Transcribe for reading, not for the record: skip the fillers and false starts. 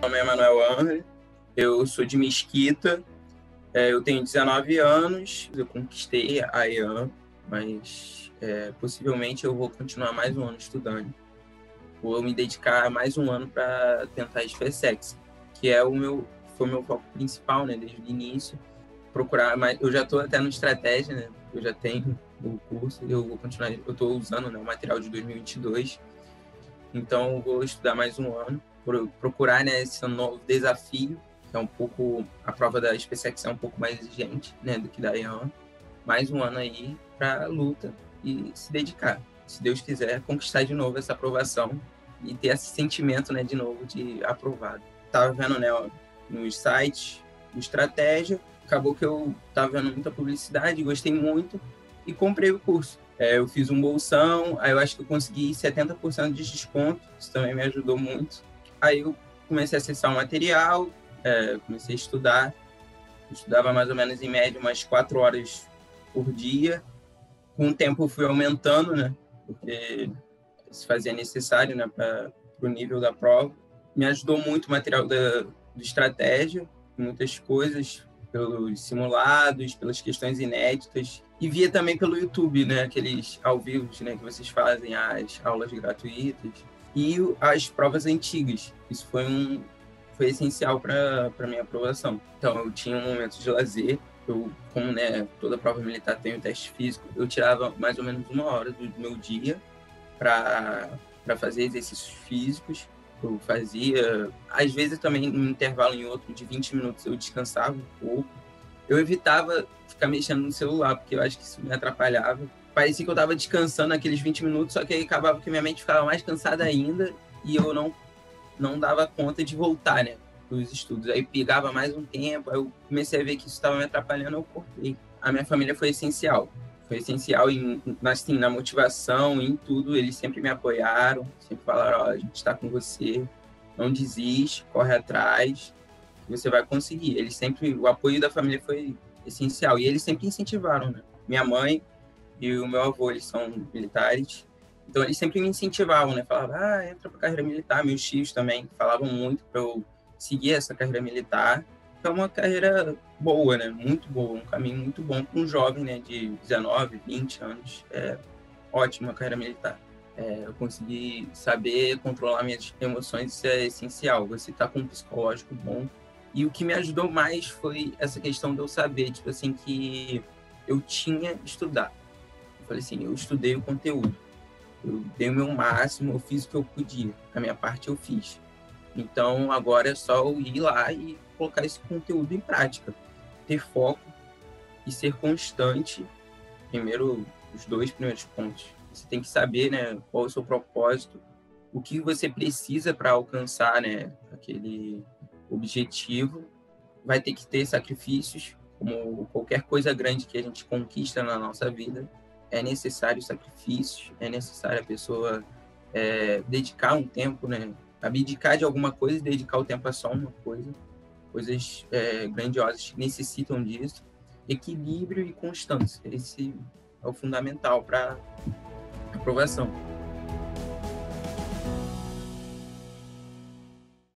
Meu nome é Manuel André, eu sou de Mesquita, eu tenho 19 anos, eu conquistei a EAM, mas possivelmente eu vou continuar mais um ano estudando. Vou me dedicar mais um ano para tentar as FESEX, que é foi o meu foco principal, né, desde o início. Procurar, mas eu já estou até no Estratégia, né, eu já tenho o curso, eu vou continuar, eu estou usando, né, o material de 2022, então eu vou estudar mais um ano. Procurar, né, esse novo desafio, que é um pouco, a prova da SpaceX é um pouco mais exigente, né, do que da EAM. Mais um ano aí para luta e se dedicar, se Deus quiser, conquistar de novo essa aprovação e ter esse sentimento, né, de novo de aprovado. Tava vendo, né, nos sites do Estratégia, acabou que eu tava vendo muita publicidade, gostei muito e comprei o curso. Eu fiz um bolsão, aí eu acho que eu consegui 70% de desconto, isso também me ajudou muito. Aí eu comecei a acessar o material, comecei a estudar. Eu estudava mais ou menos em média umas 4 horas por dia. Com o tempo eu fui aumentando, né? Porque se fazia necessário, né, para o nível da prova. Me ajudou muito o material do Estratégia, muitas coisas, pelos simulados, pelas questões inéditas. E via também pelo YouTube, né? Aqueles ao vivo, né, que vocês fazem, as aulas gratuitas. E as provas antigas, isso foi essencial para a minha aprovação. Então, eu tinha um momento de lazer, eu, como, né, toda prova militar tem o teste físico, eu tirava mais ou menos 1 hora do meu dia para fazer exercícios físicos. Eu fazia, às vezes também, um intervalo em outro de 20 minutos, eu descansava um pouco. Eu evitava ficar mexendo no celular, porque eu acho que isso me atrapalhava. Parecia que eu estava descansando aqueles 20 minutos, só que aí acabava que minha mente ficava mais cansada ainda e eu não dava conta de voltar, né, para os estudos. Aí pegava mais um tempo, aí eu comecei a ver que isso estava me atrapalhando, eu cortei. A minha família foi essencial. Foi essencial assim, na motivação, em tudo. Eles sempre me apoiaram, sempre falaram: ó, a gente está com você, não desiste, corre atrás, você vai conseguir. Eles sempre, o apoio da família foi essencial e eles sempre incentivaram, né? Minha mãe e o meu avô, eles são militares, então eles sempre me incentivavam, né? Falavam: ah, entra pra carreira militar. Meus tios também falavam muito para eu seguir essa carreira militar, que é uma carreira boa, né? Muito boa, um caminho muito bom para um jovem, né, de 19, 20 anos. É ótima a carreira militar. Eu consegui saber controlar minhas emoções, isso é essencial, você tá com um psicológico bom. E o que me ajudou mais foi essa questão de eu saber, tipo assim, que eu tinha que estudar. Falei assim, eu estudei o conteúdo, eu dei o meu máximo, eu fiz o que eu podia, a minha parte eu fiz. Então agora é só eu ir lá e colocar esse conteúdo em prática, ter foco e ser constante. Primeiro, os 2 primeiros pontos. Você tem que saber, né, qual é o seu propósito, o que você precisa para alcançar, né, aquele objetivo. Vai ter que ter sacrifícios, como qualquer coisa grande que a gente conquista na nossa vida. É necessário sacrifício, é necessário a pessoa dedicar um tempo, né? Abdicar de alguma coisa e dedicar o tempo a só uma coisa. Coisas grandiosas necessitam disso. Equilíbrio e constância, esse é o fundamental para aprovação.